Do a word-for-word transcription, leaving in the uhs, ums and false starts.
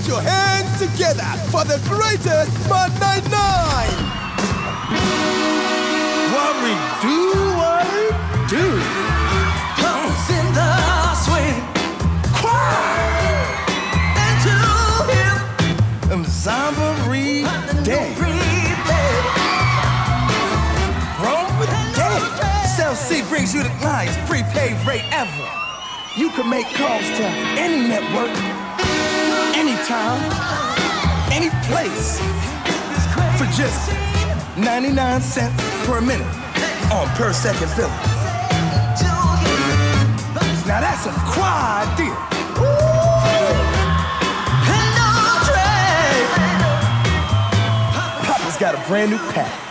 Put your hands together for the greatest one ninety-nine! What we do, what we do comes in the swing. Cry into him. Amzambarie day. Broke day. Cell C brings you the highest prepaid rate ever. You can make calls to any network, anytime, any place, for just ninety-nine cents per minute on per second billing. Now that's a quad deal. Papa's got a brand new pack.